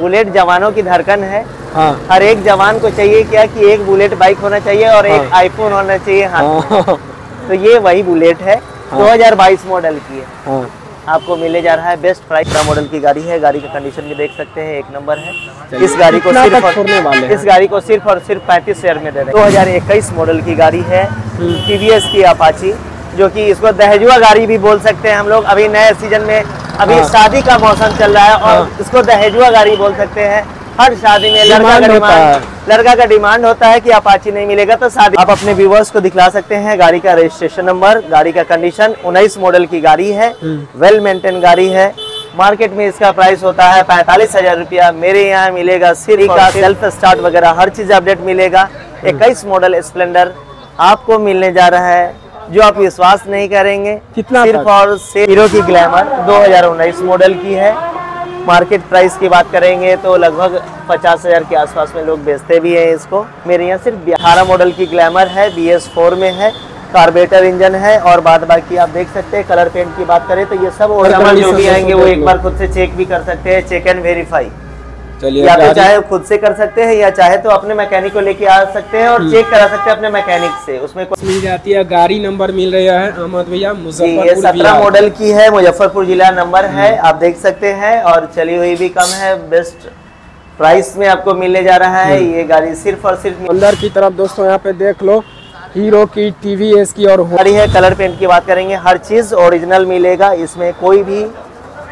Bullet जवानों की धड़कन है। हाँ। हर एक जवान को चाहिए क्या कि एक बुलेट बाइक होना चाहिए और एक आईफोन होना चाहिए हाथ में। तो ये वही बुलेट है, 2022 मॉडल की है। आपको मिले जा रहा है बेस्ट प्राइस का मॉडल की गाड़ी है। गाड़ी का कंडीशन भी देख सकते हैं, एक नंबर है। इस गाड़ी को सिर्फ और सिर्फ 35,000 में दे रहे हैं। 2021 मॉडल की गाड़ी है, टीवीएस की अपाची, जो कि इसको दहेजुआ गाड़ी भी बोल सकते हैं हम लोग। अभी नए सीजन में अभी शादी का मौसम चल रहा है और इसको दहेजुआ गाड़ी बोल सकते हैं। हर शादी में लड़का का डिमांड होता है कि अपाची नहीं मिलेगा तो शादी। आप अपने व्यूवर्स को दिखला सकते हैं गाड़ी का रजिस्ट्रेशन नंबर, गाड़ी का कंडीशन। 19 मॉडल की गाड़ी है, वेल मेंटेन गाड़ी है। मार्केट में इसका प्राइस होता है 45,000 रुपया, मेरे यहाँ मिलेगा सीरी का सेल्फ स्टार्ट वगैरह हर चीज अपडेट मिलेगा। 21 मॉडल स्प्लेंडर आपको मिलने जा रहा है, जो आप विश्वास नहीं करेंगे, सिर्फ और सिर्फ हीरो की ग्लैमर 2019 मॉडल की है। मार्केट प्राइस की बात करेंगे तो लगभग 50,000 के आसपास में लोग बेचते भी हैं इसको। मेरे यहाँ सिर्फ 18 मॉडल की ग्लैमर है, BS4 में है, कार्बोरेटर इंजन है और बाद बाकी आप देख सकते हैं। कलर पेंट की बात करें तो ये सब ओरिजिनल जो भी आएंगे वो एक बार खुद से चेक भी कर सकते हैं, चेक एंड वेरीफाई। या तो चाहे खुद से कर सकते हैं या चाहे तो अपने मैकेनिक को लेके आ सकते हैं और चेक करा सकते हैं अपने मैकेनिक से। उसमें मिल जाती है, गाड़ी नंबर मिल रहा है अहमद भैया। ये 17 मॉडल की है, मुजफ्फरपुर जिला नंबर है, आप देख सकते हैं और चली हुई भी कम है। बेस्ट प्राइस में आपको मिलने जा रहा है ये गाड़ी सिर्फ और सिर्फ। अंदर की तरफ दोस्तों यहाँ पे देख लो, हीरो की, टीवीएस की और गाड़ी है। कलर पेंट की बात करेंगे, हर चीज ओरिजिनल मिलेगा इसमें, कोई भी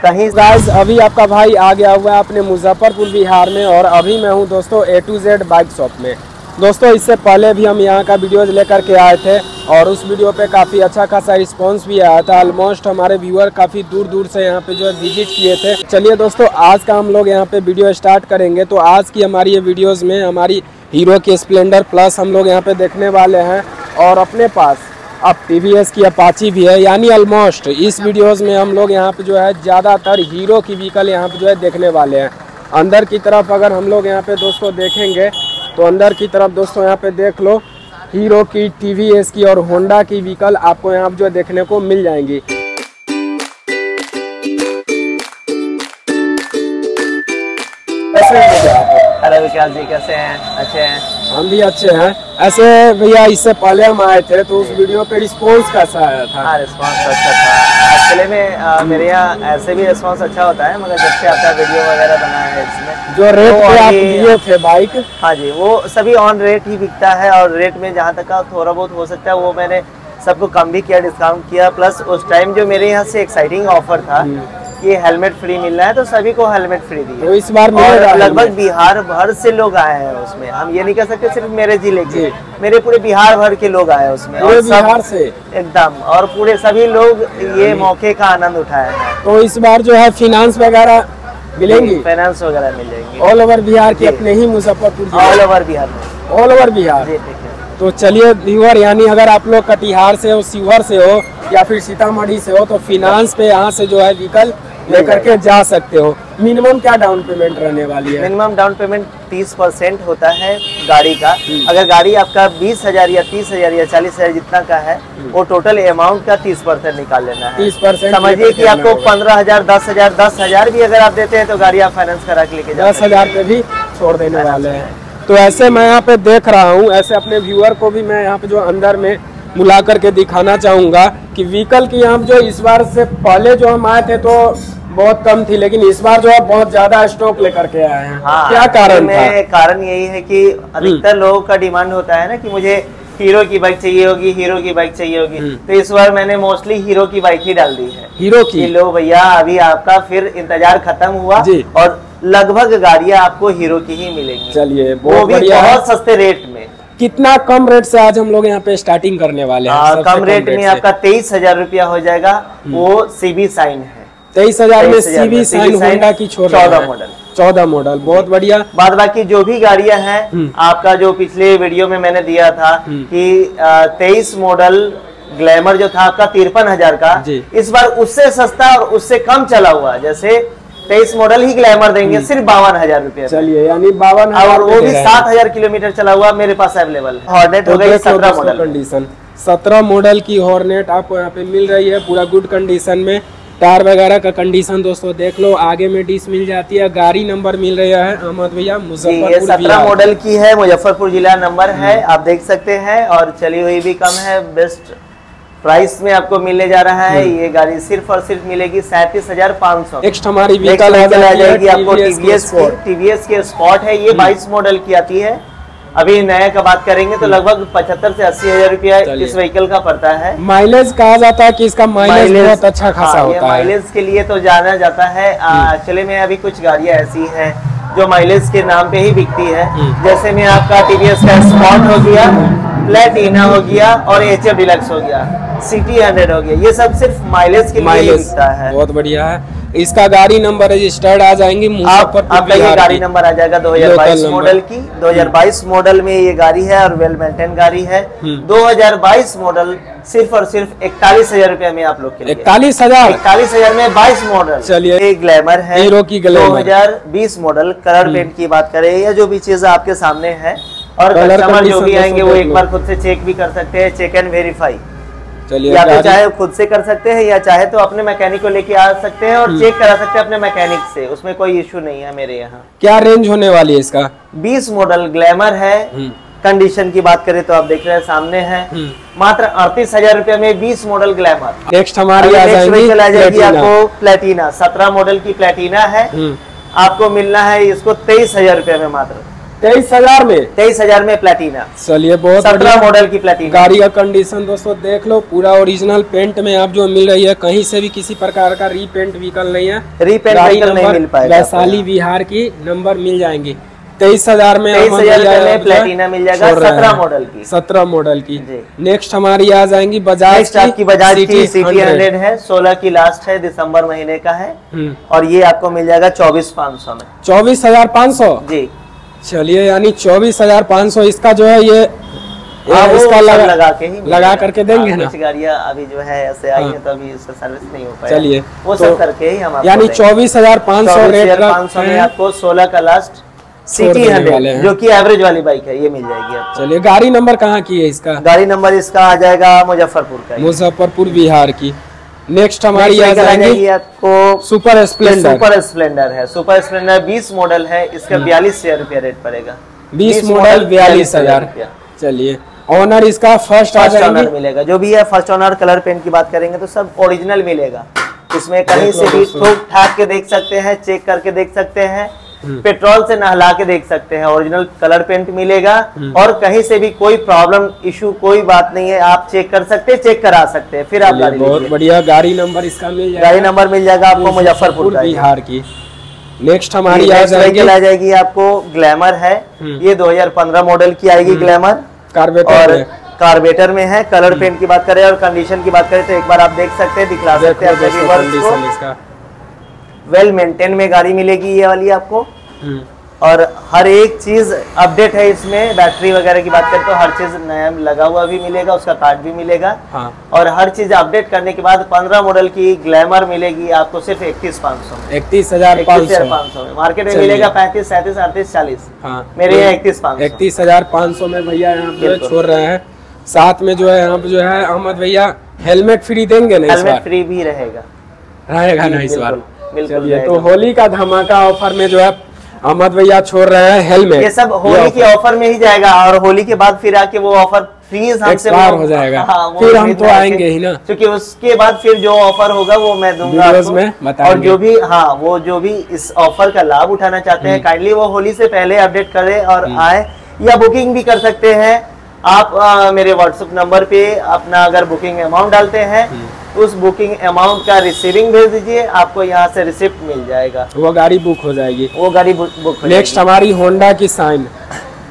कहीं। गाइस अभी आपका भाई आ गया हुआ है अपने मुजफ्फरपुर बिहार में और अभी मैं हूं दोस्तों A to Z bike shop में। दोस्तों इससे पहले भी हम यहां का वीडियोज लेकर के आए थे और उस वीडियो पे काफ़ी अच्छा खासा रिस्पांस भी आया था। ऑलमोस्ट हमारे व्यूअर काफ़ी दूर दूर से यहाँ पे जो है विजिट किए थे। चलिए दोस्तों आज का हम लोग यहाँ पे वीडियो स्टार्ट करेंगे। तो आज की हमारी ये वीडियोज़ में हमारी हीरो की स्प्लेंडर प्लस हम लोग यहाँ पे देखने वाले हैं और अपने पास अब TVS की अपाची भी है, यानी ऑलमोस्ट इस वीडियोस में हम लोग यहाँ पे जो है ज़्यादातर हीरो की व्हीकल यहाँ पे जो है देखने वाले हैं। अंदर की तरफ अगर हम लोग यहाँ पे दोस्तों देखेंगे तो अंदर की तरफ दोस्तों यहाँ पे देख लो, हीरो की, TVS की और होंडा की व्हीकल आपको यहाँ पे जो है देखने को मिल जाएंगी। हेलो विकास जी, कैसे हैं? अच्छे हैं, हम भी अच्छे हैं। ऐसे भैया इससे पहले हम आए थे तो उस वीडियो पे रिस्पांस कैसा आया था? हाँ, रिस्पांस अच्छा था। एक्चुअली में मेरे यहाँ ऐसे भी रिस्पांस अच्छा होता है, मगर जब से आपका वीडियो वगैरह बना है इसमें जो रेट पे आप लिए थे बाइक, हाँ जी, वो सभी ऑन रेट ही बिकता है और रेट में जहाँ तक थोड़ा बहुत हो सकता है वो मैंने सबको कम भी किया, डिस्काउंट किया। प्लस उस टाइम जो मेरे यहाँ से एक्साइटिंग ऑफर था कि हेलमेट फ्री मिलना है तो सभी को हेलमेट फ्री दिया। तो इस बार लगभग बिहार भर से लोग आए हैं उसमें, हम ये नहीं कह सकते सिर्फ मेरे जिले के, मेरे पूरे बिहार भर के लोग आए उसमें, पूरे बिहार से एकदम, और पूरे सभी लोग ये मौके का आनंद उठाए हैं। तो इस बार जो है फाइनेंस वगैरह मिलेंगी, फाइनेंस वगैरह मिल जाएंगी ऑल ओवर बिहार के, अपने ही मुजफ्फरपुर, ऑल ओवर बिहार में, ऑल ओवर बिहार। तो चलिए व्यूअर, यानी अगर आप लोग कटिहार से हो, शिवहर से हो या फिर सीतामढ़ी से हो तो फाइनेंस पे यहाँ से जो है व्हीकल लेकर के जा सकते हो। मिनिमम क्या डाउन पेमेंट रहने वाली है? मिनिमम डाउन पेमेंट 30% होता है गाड़ी का। अगर गाड़ी आपका 20,000 या 30,000 या 40,000 जितना का है वो टोटल अमाउंट का 30% निकाल लेना है। 30% समझिए कि आपको 15,000, 10,000, 10,000 भी अगर आप देते हैं तो गाड़ी आप फाइनेंस करा के लेके 10,000 पे भी छोड़ देने वाले हैं। तो ऐसे मैं यहाँ पे देख रहा हूँ, ऐसे अपने व्यूअर को भी मैं यहाँ पे जो अंदर में बुला करके दिखाना चाहूँगा कि व्हीकल की यहाँ जो इस बार से पहले जो हम आए थे तो बहुत कम थी, लेकिन इस बार जो है बहुत ज्यादा स्टॉक लेकर के आए हैं। हाँ, क्या कारण है? कारण यही है कि अधिकतर लोगों का डिमांड होता है ना कि मुझे हीरो की बाइक चाहिए होगी, हीरो की बाइक चाहिए होगी, तो इस बार मैंने मोस्टली हीरो की बाइक ही डाल दी है। हीरो की, लो भैया अभी आपका फिर इंतजार खत्म हुआ और लगभग गाड़ियाँ आपको हीरो की ही मिलेंगी। चलिए बहुत सस्ते रेट में। कितना कम रेट से आज हम लोग यहाँ पे स्टार्टिंग करने वाले हैं? कम रेट में आपका 23,000 रुपया हो जाएगा, वो CB साइन है। 23,000 में CB साइन होंडा की 14 मॉडल। बहुत बढ़िया। बाद बाकी जो भी गाड़ियां हैं आपका, जो पिछले वीडियो में मैंने दिया था कि 23 मॉडल ग्लैमर जो था आपका 53,000 का, इस बार उससे सस्ता और उससे कम चला हुआ, जैसे 23 मॉडल ही ग्लैमर देंगे सिर्फ 52,000 रुपया। चलिए यानी 52,000 और वो भी 7,000 किलोमीटर चला हुआ मेरे पास अवेलेबल है। हॉर्नेट हो गई 17 मॉडल कंडीशन, 17 मॉडल की हॉर्नेट आपको यहाँ पे मिल रही है पूरा गुड कंडीशन में। टायर वगैरह का कंडीशन दोस्तों देख लो, आगे में डिस्क मिल जाती है। गाड़ी नंबर मिल रहा है अहमद भैया मुजफ्फरपुर, 17 मॉडल की है, मुजफ्फरपुर जिला नंबर है, आप देख सकते हैं। और चली हुई भी कम है, बेस्ट प्राइस में आपको मिलने जा रहा है ये गाड़ी, सिर्फ और सिर्फ मिलेगी 37,500। नेक्स्ट हमारी व्हीकल आ जाएगी आपको टीवीएस के स्पॉट है, ये 22 मॉडल की आती है। अभी नया का बात करेंगे तो लगभग 75 से 80 हजार रुपया इस व्हीकल का पड़ता है। माइलेज कहा जाता है कि इसका माइलेज बहुत अच्छा खासा होता है, माइलेज के लिए तो जाना जाता है। एक्चुअली में अभी कुछ गाड़ियां ऐसी हैं जो माइलेज के नाम पे ही बिकती है, जैसे में आपका टीवीएस का स्पॉट हो गया, प्लेटिना हो गया और HF डिलक्स हो गया, CT 100 हो गया, ये सब सिर्फ माइलेज के लिए बिकता है। बहुत बढ़िया है, इसका गाड़ी नंबर रजिस्टर्ड आ जाएंगी, आप गाड़ी नंबर आ जाएगा 2022 मॉडल की, 2022 मॉडल में ये गाड़ी है और वेल मेंटेन गाड़ी है। 2022 मॉडल सिर्फ और सिर्फ 41,000 रुपया में आप लोग के लिए, 41,000 में 22 मॉडल। चलिए ये ग्लैमर है, हीरो की ग्लैमर 2020 मॉडल, कलर पेंट की बात करें, ये जो भी चीज आपके सामने है और कस्टमर जो भी आएंगे वो एक बार खुद से चेक भी कर सकते हैं, चेक एंड वेरीफाई। चलिए या तो चाहे खुद से कर सकते हैं या चाहे तो अपने मैकेनिक को लेके आ सकते हैं और चेक करा सकते हैं अपने मैकेनिक से, उसमें कोई इशू नहीं है मेरे यहाँ। क्या रेंज होने वाली है इसका? 20 मॉडल ग्लैमर है, कंडीशन की बात करें तो आप देख रहे हैं सामने है, मात्र 38,000 रुपए में 20 मॉडल ग्लैमर। नेक्स्ट हमारी आ जाएगी आपको प्लेटिना, 17 मॉडल की प्लेटिना है, आपको मिलना है इसको 23,000 रुपए में, मात्र 23,000 में, 23,000 में प्लेटिना। चलिए बहुत 17 मॉडल की प्लेटिना। गाड़ी का कंडीशन दोस्तों देख लो, पूरा ओरिजिनल पेंट में आप जो मिल रही है, कहीं से भी किसी प्रकार का रीपेंट व्हीकल नहीं है, रीपेंट व्हीकल नहीं मिल पाएगा। वैशाली बिहार की नंबर मिल जाएंगी 23,000 में, 23,000 में प्लेटिना मिल जाएगा 17 मॉडल की, 17 मॉडल की। नेक्स्ट हमारी आ जाएंगी बजाज की, बजाज की CT 100 है, 16 की लास्ट है, दिसंबर महीने का है और ये आपको मिल जाएगा 24,500 में, 24,500 जी। चलिए यानी 24,500 इसका जो है ये इसका लगा करके देंगे ना, कुछ गाड़ियाँ अभी जो है ऐसे आई है तो अभी उसका सर्विस नहीं हो पाया, चलिए वो सब करके ही हम यानी 24,500 रेट का 500 में आपको 16 का लास्ट CT 100 जो कि एवरेज वाली बाइक है ये मिल जाएगी आपको। चलिए गाड़ी नंबर कहाँ की है इसका? गाड़ी नंबर इसका आ जाएगा मुजफ्फरपुर का, मुजफ्फरपुर बिहार की। नेक्स्ट हमारी आ जाएगी आपको सुपर स्प्लेंडर, सुपर स्प्लेंडर है, सुपर स्प्लेंडर 20 मॉडल है, इसका 42,000 रुपया रेट पड़ेगा, 20 मॉडल 42,000 रुपया। चलिए ऑनर इसका फर्स्ट ऑनर मिलेगा, जो भी है फर्स्ट ऑनर, कलर पेंट की बात करेंगे तो सब ओरिजिनल मिलेगा, इसमें कहीं से भी ठोक ठाक के देख सकते हैं, चेक करके देख सकते हैं, पेट्रोल से नहला के देख सकते हैं, ओरिजिनल कलर पेंट मिलेगा और कहीं से भी कोई प्रॉब्लम इशू कोई बात नहीं है, आप चेक कर सकते हैं, चेक करा सकते हैं फिर आप गाड़ी। बहुत बढ़िया, गाड़ी नंबर इसका मिल जाएगा, गाड़ी नंबर मिल जाएगा आपको मुजफ्फरपुर बिहार की। नेक्स्ट हमारी आ जाएगी आपको ग्लैमर है, ये 2015 मॉडल की आएगी ग्लैमर, कार्बेटर में है, कलर पेंट की बात करें और कंडीशन की बात करें तो एक बार आप देख सकते हैं, दिखला सकते हैं, वेल मेंटेन में गाड़ी मिलेगी ये वाली आपको और हर एक चीज अपडेट है इसमें। बैटरी वगैरह की बात करें तो हर चीज नया लगा हुआ भी मिलेगा, उसका कार्ड भी मिलेगा और हर चीज अपडेट करने के बाद 15 मॉडल की ग्लैमर मिलेगी आपको सिर्फ 31,500 में, 31,500 में। मार्केट में मिलेगा 35, 37, 38, 40, मेरे यहाँ 31,500 में भैया यहाँ छोड़ रहे हैं। साथ में जो है यहाँ पे जो है अहमद भैया हेलमेट फ्री देंगे, हेलमेट फ्री भी रहेगा ना इस बार। चलिए तो होली का धमाका ऑफर में जो है अहमद भैया छोड़ रहे हैं हेलमेट, ये सब होली के ऑफर में ही जाएगा और होली के बाद फिर आके वो ऑफर फ्रीज हमसे हो जाएगा। फिर हम तो आएंगे ही ना, क्योंकि उसके बाद फिर जो ऑफर होगा वो मैं दूंगा आपको। और जो भी वो जो भी इस ऑफर का लाभ उठाना चाहते हैं काइंडली वो होली से पहले अपडेट करे और आए, या बुकिंग भी कर सकते हैं आप मेरे व्हाट्सएप नंबर पे अपना अगर बुकिंग अमाउंट डालते हैं उस बुकिंग अमाउंट का रिसीविंग भेज दीजिए, आपको यहाँ से रिसिप्ट मिल जाएगा, वो गाड़ी बुक हो जाएगी, वो गाड़ी बुक। नेक्स्ट हमारी होंडा की शाइन,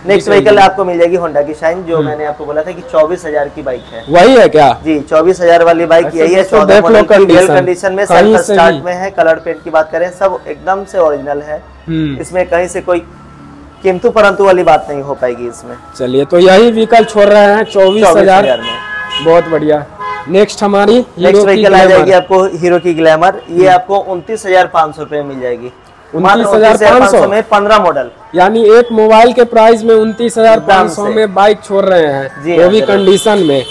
नेक्स्ट व्हीकल आपको मिल जाएगी होंडा की शाइन, जो मैंने आपको बोला था कि 24,000 की बाइक है, वही है क्या जी? 24,000 वाली बाइक यही है, 14 मॉडल कंडीशन में, सेल्फ स्टार्ट में है, कलर पेंट की बात करें सब एकदम से ओरिजिनल है, इसमें कहीं से कोई किंतु परंतु वाली बात नहीं हो पाएगी इसमें। चलिए तो यही व्हीकल छोड़ रहे हैं 24,000 में, बहुत बढ़िया। नेक्स्ट हमारी व्हीकल आ जाएगी आपको हीरो की ग्लैमर, ये आपको 29,500 रुपए मिल जाएगी, 29,500 में 15 मॉडल, यानी एक मोबाइल के प्राइस में 29,500 में बाइक छोड़ रहे हैं, वो भी कंडीशन में।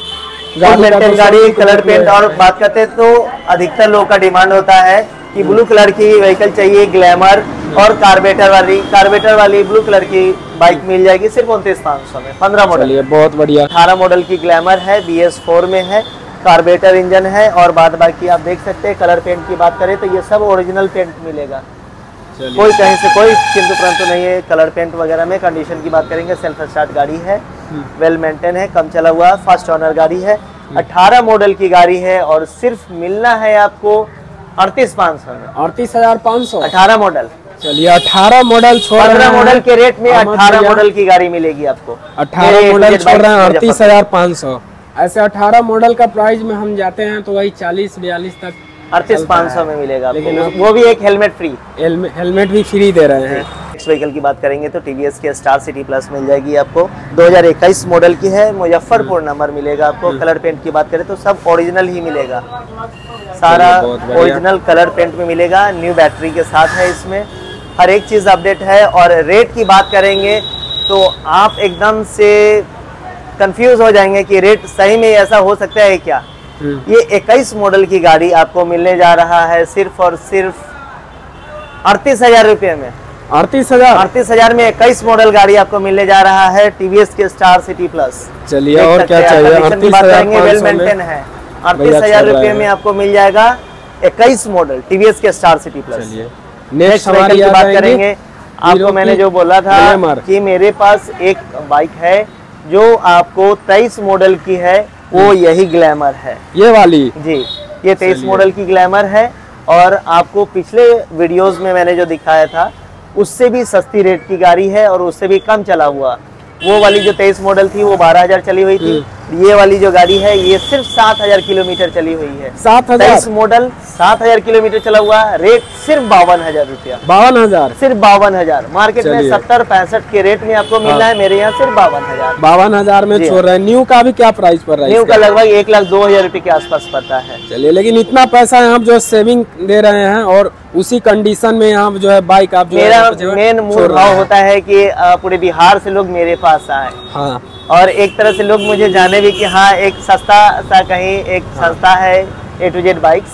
गाड़ी कलर पेंट। और बात करते हैं तो अधिकतर लोगों का डिमांड होता है कि ब्लू कलर की व्हीकल चाहिए, ग्लैमर और कार्बेटर वाली ब्लू कलर की बाइक मिल जाएगी सिर्फ 29,500 में। 15 मॉडल, बहुत बढ़िया। 18 मॉडल की ग्लैमर है, BS4 में है, कार्बेटर इंजन है। और बाद बाकी आप देख सकते हैं, कलर पेंट की बात करें तो ये सब ओरिजिनल पेंट मिलेगा, कोई कहीं से कोई किंतु परंतु नहीं है। कलर पेंट वगैरह में कंडीशन की बात करेंगे, सेल्फ स्टार्ट गाड़ी है, वेल मेंटेन है, कम चला हुआ, फर्स्ट ऑनर गाड़ी है, 18 मॉडल की गाड़ी है और सिर्फ मिलना है आपको 38,500 में। 38,500, 18 मॉडल। चलिए 18 मॉडल छोड़ 15 मॉडल के रेट में 18 मॉडल की गाड़ी मिलेगी आपको। 18 मॉडल छोड़ रहे हैं 38,500। ऐसे 18 मॉडल का प्राइस में हम जाते हैं तो वही 40-42 तक 38,500 में मिलेगा आपको। वो भी एक हेलमेट फ्री, हेलमेट भी फ्री दे रहे हैं। नेक्स्ट व्हीकल की बात करेंगे तो TVS के स्टार सिटी प्लस मिल जाएगी आपको। 2021 मॉडल की है, मुजफ्फरपुर नंबर मिलेगा आपको। कलर पेंट की बात करें तो सब ओरिजिनल ही मिलेगा, सारा ओरिजिनल कलर पेंट में मिलेगा, न्यू बैटरी के साथ है, इसमें हर एक चीज़ अपडेट है। और रेट की बात करेंगे तो आप एकदम से कंफ्यूज हो जाएंगे कि रेट सही में ऐसा हो सकता है क्या। ये 21 मॉडल की गाड़ी आपको मिलने जा रहा है सिर्फ और सिर्फ 38,000 रुपये में। 38,000 में 21 मॉडल गाड़ी आपको मिलने जा रहा है TVS के स्टार सिटी प्लस। चलिए और क्या चाहिए, 38,000 रुपये में आपको मिल जाएगा 21 मॉडल TVS के Star City Plus. Next vehicle की बात करेंगे, आपको मैंने जो बोला था कि मेरे पास एक बाइक है जो आपको 23 मॉडल की है, वो यही ग्लैमर है, ये वाली जी। ये 23 मॉडल की ग्लैमर है और आपको पिछले वीडियोस में मैंने जो दिखाया था उससे भी सस्ती रेट की गाड़ी है और उससे भी कम चला हुआ। वो वाली जो 23 मॉडल थी वो 12,000 चली हुई थी, ये वाली जो गाड़ी है ये सिर्फ 7,000 किलोमीटर चली हुई है। 23 मॉडल 7,000 किलोमीटर चला हुआ, रेट सिर्फ 52,000 रुपया। 52,000, सिर्फ 52,000। मार्केट में 70-65 के रेट में आपको मिलना है, मेरे यहाँ सिर्फ 52,000। 52,000 में छोड़ रहा है। न्यू का भी क्या प्राइस पड़ रहा है? न्यू का लगभग 1,02,000 रुपये के आसपास पड़ता है। चलिए, लेकिन इतना पैसा आप जो सेविंग दे रहे हैं और उसी कंडीशन में आप जो है बाइक आप। मेरा मेन मूड भाव होता है कि पूरे बिहार से लोग मेरे पास आए। हाँ। और एक तरह से लोग मुझे जाने भी कि हाँ एक सस्ता सा कहीं एक संस्था है A to Z बाइक्स,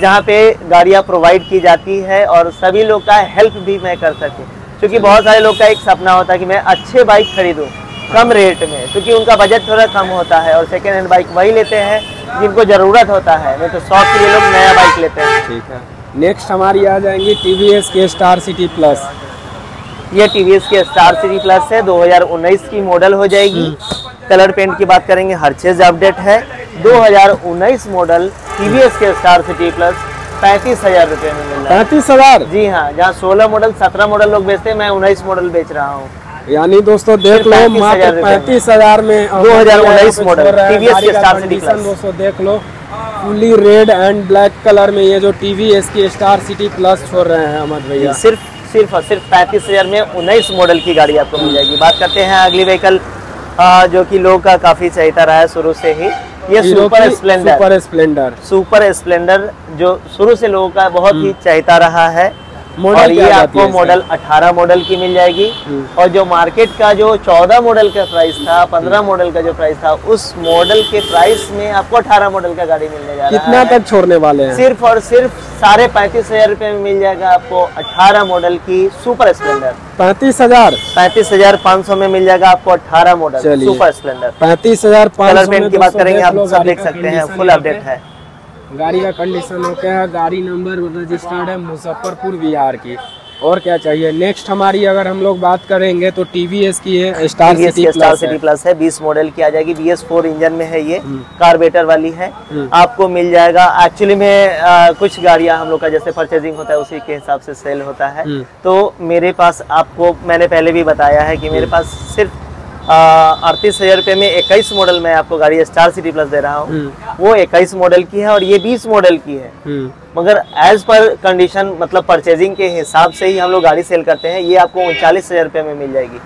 जहाँ पे गाड़ियाँ प्रोवाइड की जाती है और सभी लोग का हेल्प भी मैं कर सकूँ। क्योंकि बहुत सारे लोग का एक सपना होता है कि मैं अच्छे बाइक खरीदूँ कम रेट में, क्योंकि उनका बजट थोड़ा कम होता है और सेकेंड हैंड बाइक वही लेते हैं जिनको ज़रूरत होता है, नहीं तो शौक के लिए लोग नया बाइक लेते हैं। ठीक है, नेक्स्ट हमारी आ जाएंगी TVS के स्टार सिटी प्लस। ये TVS के स्टार सिटी प्लस है, 2019 की मॉडल हो जाएगी। कलर पेंट की बात करेंगे, हर चीज़ अपडेट है। 2019 मॉडल TVS के स्टार सिटी प्लस 35,000 रुपये में मिल रहा है। 35,000 जी हाँ, जहाँ 16 मॉडल 17 मॉडल लोग बेचते हैं, मैं 19 मॉडल बेच रहा हूँ। यानी दोस्तों देख लो, 35,000 में 2019 मॉडल TVS के स्टार सिटी प्लस। दोस्तों देख लो, fully red and black colour में ये जो TVS की स्टार सिटी प्लस छोड़ रहे हैं अहमद भैया, सिर्फ 35,000 में 19 मॉडल की गाड़ी आपको मिल जाएगी। बात करते हैं अगली व्हीकल जो कि लोगों का काफी चाहता रहा है शुरू से ही, ये सुपर स्प्लेंडर जो शुरू से लोगों का बहुत ही चाहता रहा है। और ये आपको मॉडल 18 मॉडल की मिल जाएगी। और जो मार्केट का जो 14 मॉडल का प्राइस था, 15 मॉडल का जो प्राइस था, उस मॉडल के प्राइस में आपको 18 मॉडल का गाड़ी मिलने जा रहा है। कितना तक छोड़ने वाले हैं? सिर्फ और सिर्फ 35,500 रुपए में मिल जाएगा आपको 18 मॉडल की सुपर स्प्लेंडर। 35,500 में मिल जाएगा आपको 18 model Super Splendor 35,500। Colour paint की बात करेंगे, आप सब देख सकते हैं, फुल अपडेट है, गाड़ी का कंडीशन ओके है, गाड़ी नंबर रजिस्टर्ड है मुजफ्फरपुर बिहार की। और क्या चाहिए? नेक्स्ट हमारी अगर हम लोग बात करेंगे तो TVS की है स्टार सिटी प्लस है, 20 मॉडल की आ जाएगी। BS4 इंजन में है, ये कार्बेटर वाली है, आपको मिल जाएगा। एक्चुअली में कुछ गाड़ियां हम लोग का जैसे परचेजिंग होता है उसी के हिसाब से सेल होता है। तो मेरे पास आपको मैंने पहले भी बताया है कि मेरे पास सिर्फ 38,000 रुपये में 21 मॉडल में आपको गाड़ी स्टार सिटी प्लस दे रहा हूँ। वो 21 मॉडल की है और ये 20 मॉडल की है, मगर एज पर कंडीशन मतलब परचेजिंग के हिसाब से ही हम लोग गाड़ी सेल करते हैं। ये आपको 39,000 रुपये में मिल जाएगी।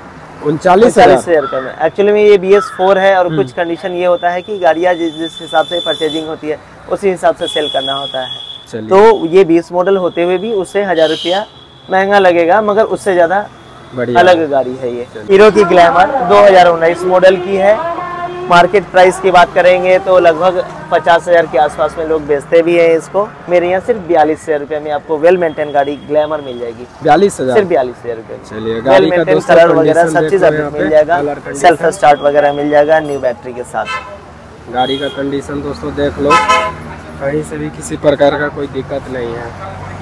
39,000 रुपये में एक्चुअली में ये BS4 है। और कुछ कंडीशन ये होता है कि गाड़ियाँ जिस हिसाब से परचेजिंग होती है उसी हिसाब से सेल करना होता है। तो ये 20 मॉडल होते हुए भी उससे 1,000 रुपया महंगा लगेगा, मगर उससे ज़्यादा अलग गाड़ी है। ये हीरो की ग्लैमर 2019 मॉडल की है, मार्केट प्राइस की बात करेंगे तो लगभग 50,000 के आसपास में लोग बेचते भी हैं इसको। मेरे यहाँ सिर्फ 42,000 रुपये में आपको वेल मेंटेन गाड़ी ग्लैमर मिल जाएगी। 42,000 सिर्फ 42,000 रुपये। वेल मेंटेन कलर वगैरह सब चीज़ आपको मिल जाएगा, सेल्फ स्टार्ट वगैरह मिल जाएगा न्यू बैटरी के साथ। गाड़ी का कंडीशन दोस्तों देख लो, कहीं से भी किसी प्रकार का कोई दिक्कत नहीं है।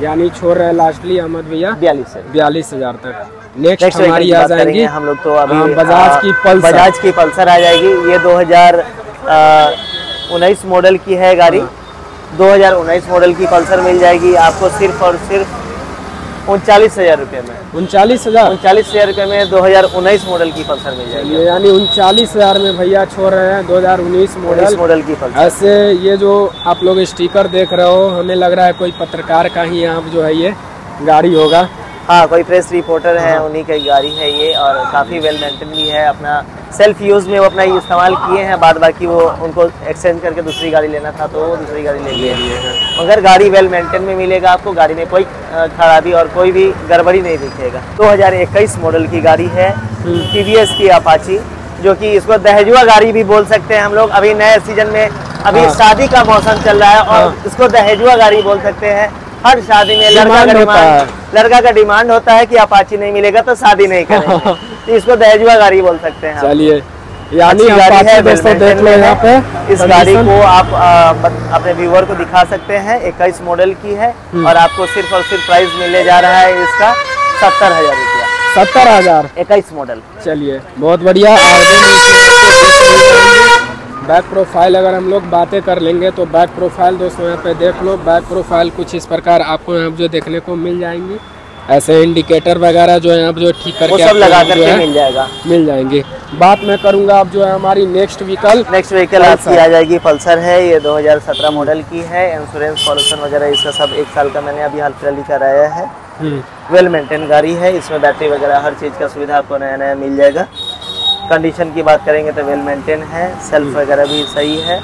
यानी छोड़ रहे लास्टली अहमद भैया 42,000 तक। नेक्स्ट हमारी आ जाएंगी हम लोग तो अभी बजाज की पल्सर आ जाएगी। ये 2019 मॉडल की है गाड़ी। 2019 मॉडल की पल्सर मिल जाएगी आपको सिर्फ और सिर्फ 39,000 रुपये में। 39,000 रुपये में 2019 मॉडल की पल्सर मिल जाएगी। यानी 39,000 में भैया छोड़ रहे हैं 2019 मॉडल की पल्सर। ऐसे ये जो आप लोग स्टिकर देख रहे हो, हमें लग रहा है कोई पत्रकार का ही यहाँ जो है ये गाड़ी होगा। हाँ, कोई प्रेस रिपोर्टर है, उन्हीं की गाड़ी है ये। और काफ़ी वेल मेंटेन भी है, अपना सेल्फ यूज़ में वो अपना इस्तेमाल किए हैं। बाद बाकी वो उनको एक्सचेंज करके दूसरी गाड़ी लेना था तो वो दूसरी गाड़ी ले लिए है। मगर गाड़ी वेल मेंटेन में मिलेगा आपको, गाड़ी में कोई खराबी और कोई भी गड़बड़ी नहीं दिखेगा। 2021 मॉडल की गाड़ी है, TVS की अपाची, जो कि इसको दहेजुआ गाड़ी भी बोल सकते हैं हम लोग। अभी नए सीजन में अभी शादी का मौसम चल रहा है और इसको दहेजुआ गाड़ी बोल सकते हैं। हर शादी में लड़का का डिमांड होता है कि अपाची नहीं मिलेगा तो शादी नहीं करेंगे, तो इसको दहेजुआ गाड़ी बोल सकते हैं। चलिए, यानी गाड़ी है दोस्तों, देख लो यहाँ पे। इस गाड़ी को आप अपने व्यूअर को दिखा सकते हैं। 21 मॉडल की है और आपको सिर्फ और सिर्फ प्राइस मिलने जा रहा है इसका 70,000 रुपया। 70,000, 21 मॉडल। चलिए, बहुत बढ़िया। बैक प्रोफाइल अगर हम लोग बातें कर लेंगे तो बैक प्रोफाइल दोस्तों यहाँ पे देख लो। बैक प्रोफाइल कुछ इस प्रकार आपको यहाँ जो देखने को मिल जाएंगी। ऐसे इंडिकेटर वगैरह जो है आप जो ठीक करके सब लगा करके मिल जाएंगे। बात मैं करूँगा आप जो है हमारी नेक्स्ट व्हीकल आपकी आ जाएगी पल्सर है। ये 2017 मॉडल की है। इंश्योरेंस पॉल्यूशन वगैरह इसका सब 1 साल का मैंने अभी हाल फिलहाल ही कराया है। वेल मेंटेन गाड़ी है, इसमें बैटरी वगैरह हर चीज़ का सुविधा आपको नया नया मिल जाएगा। कंडीशन की बात करेंगे तो वेल मेंटेन है, सेल्फ वगैरह भी सही है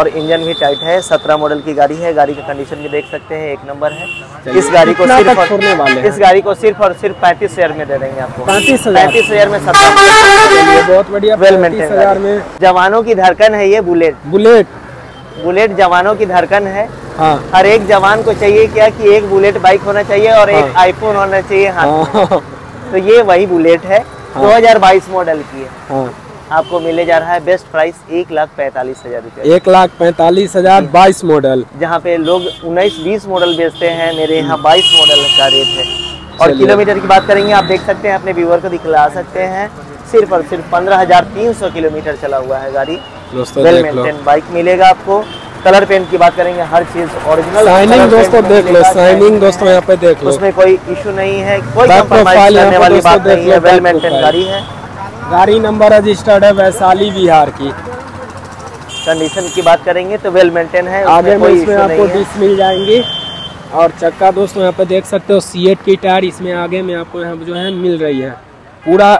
और इंजन भी टाइट है। 17 मॉडल की गाड़ी है। गाड़ी का कंडीशन भी देख सकते हैं, 1 नंबर है। इस गाड़ी को सिर्फ और सिर्फ 35,000 में दे देंगे आपको। 35,000 में 17, बहुत बढ़िया वेल मेंटेन। जवानों की धड़कन है ये बुलेट। जवानों की धड़कन है। हर एक जवान को चाहिए क्या कि एक बुलेट बाइक होना चाहिए और एक आईफोन होना चाहिए हाथ। तो ये वही बुलेट है, 2022 मॉडल की है। आपको मिलने जा रहा है बेस्ट प्राइस 1,45,000 रुपये। 1,45,000, 22 मॉडल। जहाँ पे लोग 19-20 मॉडल बेचते हैं, मेरे यहाँ 22 मॉडल का रेट है। और किलोमीटर की बात करेंगे, आप देख सकते हैं, अपने व्यूअर को दिखला सकते हैं, सिर्फ और सिर्फ 15,300 किलोमीटर चला हुआ है गाड़ी। वेल मेंटेन बाइक मिलेगा आपको। कलर पेंट की बात करेंगे, हर चीज ओरिजिनल। साइनिंग दोस्तों देख लो, साइनिंग दोस्तों यहाँ पे देख लो, उसमें कोई इशू नहीं है, कोई कम्प्रोमाइज करने वाली बात नहीं है। वेल मेंटेन गाड़ी है। गाड़ी नंबर रजिस्टर्ड है वैशाली बिहार की। कंडीशन की बात करेंगे तो वेल मेंटेन है, आगे में इसमें आपको डिस्क मिल जाएंगी। और चक्का दोस्तों यहाँ पे देख सकते हो, C8 की टायर इसमें आगे में आपको यहाँ जो है मिल रही है। पूरा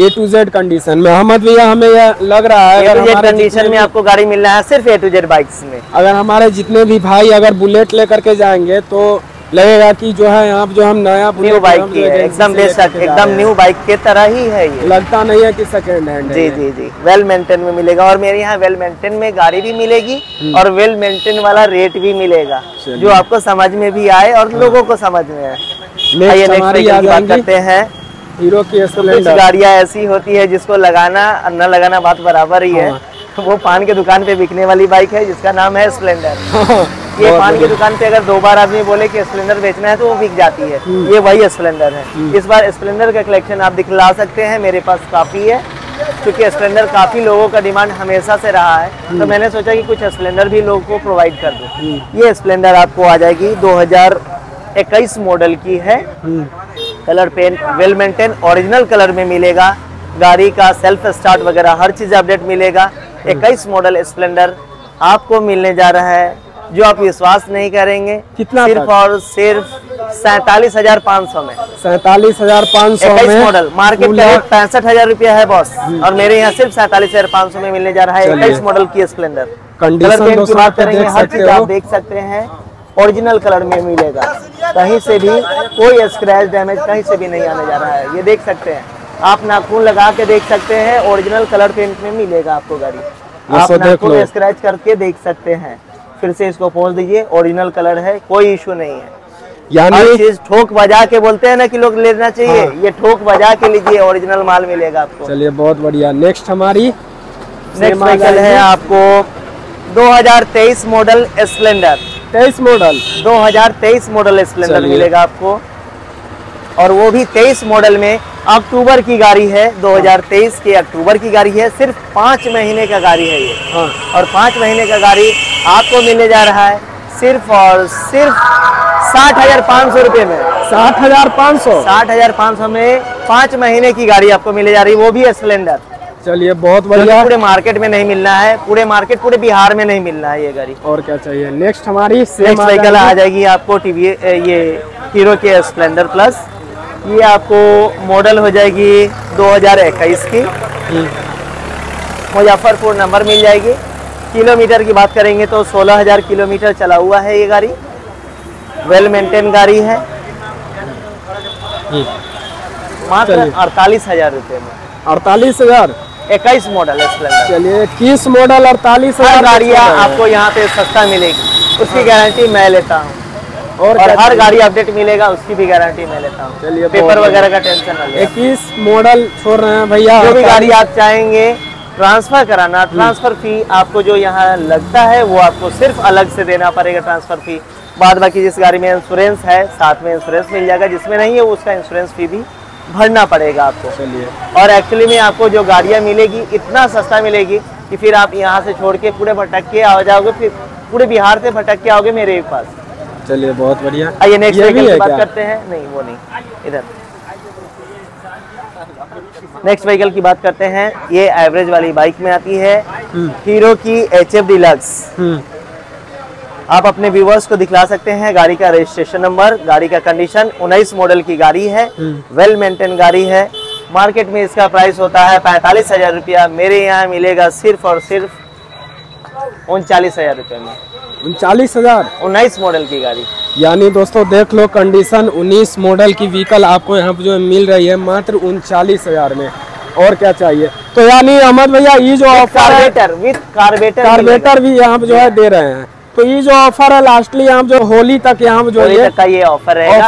A to Z कंडीशन में। अहमद भैया, हमें यह लग रहा है A to Z कंडीशन में आपको गाड़ी मिल रहा है सिर्फ A to Z बाइक्स में। अगर हमारे जितने भी भाई अगर बुलेट लेकर के जाएंगे तो लगेगा कि जो है यहाँ जो हम नया बुलेट बाइक एकदम न्यू बाइक के तरह ही है ये। लगता नहीं है कि सेकेंड हैंड। जी, वेल मेंटेन में मिलेगा। और मेरे यहाँ वेल मेंटेन में गाड़ी भी मिलेगी और वेल मेंटेन वाला रेट भी मिलेगा, जो आपको समझ में भी आए और लोगों को समझ में आए। बात करते हैं हीरो की। कुछ गाड़ियाँ ऐसी होती है जिसको लगाना और न लगाना बात बराबर ही है। वो पान के दुकान पे बिकने वाली बाइक है जिसका नाम है स्प्लेंडर। ये पान की दुकान पे अगर 2 बार आदमी बोले कि स्प्लेंडर बेचना है तो वो बिक जाती है। ये वही स्प्लेंडर है। इस बार स्प्लेंडर का कलेक्शन आप दिखला सकते हैं, मेरे पास काफ़ी है, क्योंकि स्प्लेंडर काफ़ी लोगों का डिमांड हमेशा से रहा है। तो मैंने सोचा कि कुछ स्प्लेंडर भी लोगों को प्रोवाइड कर दूँ। ये स्प्लेंडर आपको आ जाएगी, 2021 मॉडल की है। Colour paint well maintain original colour में मिलेगा। गाड़ी का सेल्फ स्टार्ट वगैरह हर चीज़ अपडेट मिलेगा। 21 मॉडल स्प्लेंडर आपको मिलने जा रहा है, जो आप विश्वास नहीं करेंगे, कितना सिर्फ और सिर्फ 47,500 में। 47,500 में मॉडल। मार्केट का 65,000 रुपया है बॉस, और मेरे यहाँ सिर्फ 47,500 में मिलने जा रहा है 21 मॉडल की स्प्लेंडर। कलर पेंट की बात करेंगे, हर चीज़ आप देख सकते हैं ओरिजिनल कलर में मिलेगा। कहीं से भी कोई स्क्रैच डैमेज कहीं से भी नहीं आने जा रहा है। ये देख सकते हैं आप नाखून लगा के देख सकते हैं, ओरिजिनल कलर पेंट में मिलेगा आपको गाड़ी। आप नाखून स्क्रैच करके देख सकते हैं, फिर से इसको पोंछ दीजिए, ओरिजिनल कलर है, कोई इशू नहीं है। यानी चीज ठोक बजा के बोलते हैं ना कि लोग लेना चाहिए, हाँ। ये ठोक बजा के लीजिए, ओरिजिनल माल मिलेगा आपको। चलिए बहुत बढ़िया। नेक्स्ट हमारी नेक्स्ट साइकिल है आपको 2023 मॉडल स्प्लेंडर। 2023 मॉडल स्प्लेंडर मिलेगा आपको, और वो भी 23 मॉडल में, अक्टूबर की गाड़ी है, 2023 के अक्टूबर की गाड़ी है, सिर्फ 5 महीने का गाड़ी है ये, हाँ। और 5 महीने का गाड़ी आपको मिलने जा रहा है सिर्फ और सिर्फ 60,500 रुपये में। 60,500 में 5 महीने की गाड़ी आपको मिले जा रही है, वो भी स्प्लेंडर। चलिए बहुत बढ़िया। पूरे मार्केट में नहीं मिलना है, पूरे मार्केट पूरे बिहार में नहीं मिलना है ये गाड़ी। और क्या चाहिए? नेक्स्ट हमारी नेक्स्ट साइकिल आ जाएगी आपको टीवीएस, ये हीरो के स्प्लेंडर प्लस। ये आपको मॉडल हो जाएगी 2021 की, मुजफ्फरपुर नंबर मिल जाएगी। किलोमीटर की बात करेंगे तो 16,000 किलोमीटर चला हुआ है ये गाड़ी, वेल मेंटेन गाड़ी है, मात्र 48,000 रुपये में। 48,000 21 मॉडल स्प्लेंडर। चलिए 21 मॉडल 48,000 गाड़ियाँ आपको यहाँ पे सस्ता मिलेगी, उसकी गारंटी मैं लेता हूँ, और हर गाड़ी अपडेट मिलेगा उसकी भी गारंटी मैं लेता हूँ। चलिए पेपर वगैरह का टेंशन ना लें। 21 मॉडल छोड़ रहे हैं भैया। जो भी गाड़ी आप चाहेंगे ट्रांसफर कराना, ट्रांसफर फी आपको जो यहाँ लगता है वो आपको सिर्फ अलग से देना पड़ेगा ट्रांसफर फी। बाद बाकी जिस गाड़ी में इंश्योरेंस है साथ में इंश्योरेंस मिल जाएगा, जिसमें नहीं है उसका इंश्योरेंस फी भी भरना पड़ेगा आपको। चलिए। और एक्चुअली में आपको जो गाड़ियाँ मिलेगी इतना सस्ता मिलेगी कि फिर आप यहाँ से छोड़ के पूरे भटक के आ जाओगे, फिर पूरे बिहार से भटक के आओगे मेरे पास। चलिए बहुत बढ़िया। आइए नेक्स्ट साइकिल की बात करते हैं। नहीं वो नहीं, इधर नेक्स्ट व्हीकल की बात करते हैं। ये एवरेज वाली बाइक में आती है हीरो की HF डिलक्स। आप अपने व्यूवर्स को दिखला सकते हैं गाड़ी का रजिस्ट्रेशन नंबर, गाड़ी का कंडीशन। 19 मॉडल की गाड़ी है, वेल मेंटेन गाड़ी है। मार्केट में इसका प्राइस होता है 45,000 रुपया, मेरे यहाँ मिलेगा सिर्फ और सिर्फ 39,000 रुपये में। 39,000 19 मॉडल की गाड़ी। यानी दोस्तों देख लो कंडीशन, 19 मॉडल की व्हीकल आपको यहाँ पे जो मिल रही है मात्र 39,000 में। और क्या चाहिए? तो यानी अहमद भैया ये जो कार्बेटर विद कार्बेटर भी यहाँ पे जो है दे रहे हैं, तो ये जो ऑफर है लास्टली यहाँ जो होली तक यहाँ जो ये ऑफर है।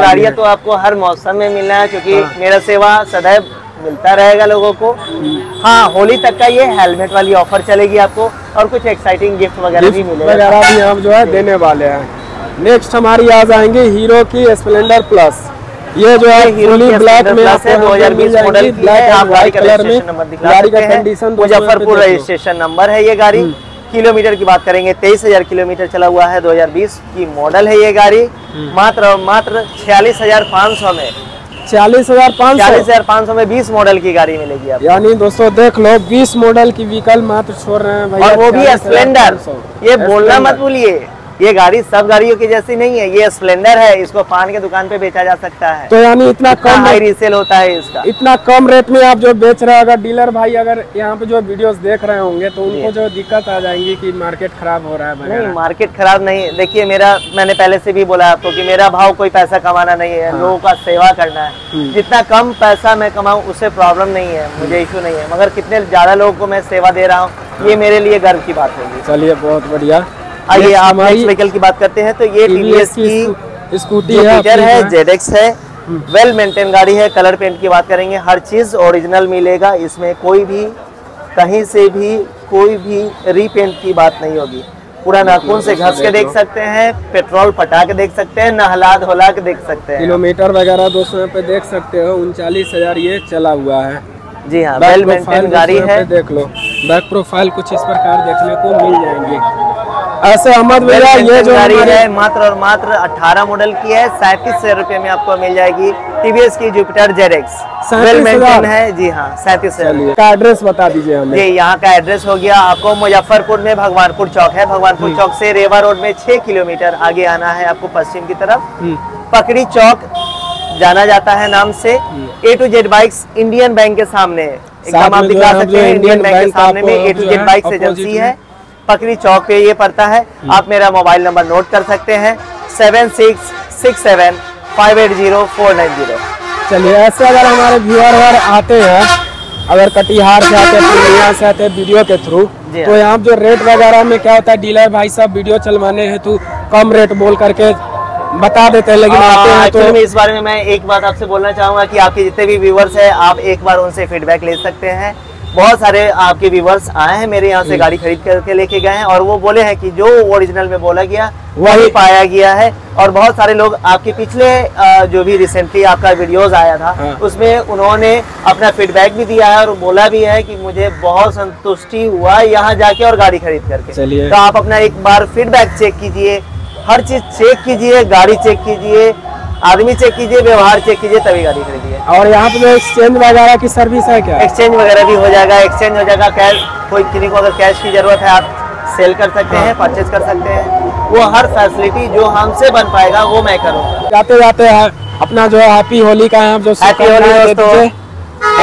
गाड़ियाँ तो आपको हर मौसम में मिलना है, क्योंकि मेरा सेवा सदैव मिलता रहेगा लोगों को। हाँ, होली तक का ये हेलमेट वाली ऑफर चलेगी आपको, और कुछ एक्साइटिंग गिफ्ट वगैरह भी मिलेगा, भी हम जो है देने वाले हैं। नेक्स्ट हमारी आ जाएंगे हीरो की स्प्लेंडर प्लस। ये जो है हीरो ब्लैक में 2020 मॉडल की, गाड़ी का कंडीशन मुजफ्फरपुर रजिस्ट्रेशन नंबर है ये गाड़ी। किलोमीटर की बात करेंगे 23,000 किलोमीटर चला हुआ है, 2020 की मॉडल है ये गाड़ी, मात्र मात्र 46,500 में। 40,500 में 20 मॉडल की गाड़ी मिलेगी आपको। यानी दोस्तों देख लो 20 मॉडल की व्हीकल मात्र छोड़ रहे हैं भैया, और वो भी स्प्लेंडर। ये बोलना मत भूलिए, ये गाड़ी सब गाड़ियों की जैसी नहीं है, ये स्प्लेंडर है, इसको पान के दुकान पे बेचा जा सकता है। तो यानी इतना कम रीसेल होता है इसका, इतना कम रेट में आप जो बेच रहे हैं। अगर डीलर भाई अगर यहाँ पे जो वीडियोस देख रहे होंगे तो उनको जो दिक्कत आ जाएगी कि मार्केट खराब हो रहा है। नहीं, मार्केट खराब नहीं। देखिए मेरा, मैंने पहले से भी बोला आपको कि मेरा भाव कोई पैसा कमाना नहीं है, लोगों का सेवा करना है। जितना कम पैसा मैं कमाऊँ उससे प्रॉब्लम नहीं है, मुझे इशू नहीं है, मगर कितने ज्यादा लोगों को मैं सेवा दे रहा हूँ ये मेरे लिए गर्व की बात होगी। चलिए बहुत बढ़िया। आइए आप नेक्स्ट व्हीकल की बात करते हैं। तो ये टीवीएस की स्कूटी है, ZX है, वेल मेंटेन गाड़ी है। कलर पेंट की बात करेंगे, हर चीज़ ओरिजिनल मिलेगा इसमें, कोई भी कहीं से भी कोई भी रीपेंट की बात नहीं होगी। पूरा नाखून से घस के देख सकते हैं, पेट्रोल पटा के देख सकते हैं, नहला धोला के देख सकते हैं। किलोमीटर वगैरह 200 पे देख सकते हो। 39,000 ये चला हुआ है। जी हाँ, वेल मेंटेन गाड़ी है। देख लो बैक प्रोफाइल कुछ इस प्रकार देखने को मिल जाएंगे। ऐसे अहमद भैया ये जो गाड़ी है मात्र और मात्र 18 मॉडल की है, 37,000 रुपए में आपको मिल जाएगी। टीवीएस की जुपिटर ZX वेल मेंटेन है। जी हाँ, 37,000 का एड्रेस बता दीजिए हमें। ये यहाँ का एड्रेस हो गया आपको मुजफ्फरपुर में भगवानपुर चौक है, भगवानपुर चौक से रेवा रोड में 6 किलोमीटर आगे आना है आपको पश्चिम की तरफ। पकड़ी चौक जाना जाता है नाम से। A to Z Bikes Indian Bank के सामने, एकदम आप दिखा सकते हैं इंडियन बैंक के सामने में A to Z Bikes agency है, पकड़ी चौक पे ये पड़ता है। आप मेरा मोबाइल नंबर नोट कर सकते हैं 7667580490। चलिए ऐसे अगर हमारे व्यूअर आते हैं, अगर कटिहार से आते हैं, पूर्णिया से आते हैं वीडियो के थ्रू, तो यहाँ जो रेट वगैरह में क्या होता है, डीलर भाई साहब वीडियो चलवाने हेतु कम रेट बोल करके बता देते हैं, लेकिन आते हैं तो में इस बारे में मैं एक बात आपसे बोलना चाहूँगा कि आपके जितने भी व्यूअर्स हैं आप एक बार उनसे फीडबैक ले सकते हैं। बहुत सारे आपके व्यूअर्स आए हैं मेरे यहाँ से गाड़ी खरीद करके लेके गए हैं और वो बोले हैं कि जो ओरिजिनल में बोला गया वही पाया गया है। और बहुत सारे लोग आपके पिछले जो भी रिसेंटली आपका वीडियोस आया था उसमें उन्होंने अपना फीडबैक भी दिया है और बोला भी है कि मुझे बहुत संतुष्टि हुआ यहाँ जाके और गाड़ी खरीद करके। तो आप अपना एक बार फीडबैक चेक कीजिए, हर चीज चेक कीजिए, गाड़ी चेक कीजिए, आदमी चेक कीजिए, व्यवहार चेक कीजिए, तभी गाड़ी खरीदिए। और यहाँ पे एक्सचेंज वगैरह की सर्विस है क्या? एक्सचेंज वगैरह भी हो जाएगा, एक्सचेंज हो जाएगा, कैश कोई किसी को अगर कैश की जरूरत है आप सेल कर सकते हैं, परचेज कर सकते हैं। वो हर फैसिलिटी जो हमसे बन पाएगा वो मैं करूँगा। जाते जाते अपना जो हैप्पी होली का है, हैप्पी होली दोस्तों,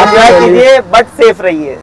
एंजॉय कीजिए बट सेफ रहिए।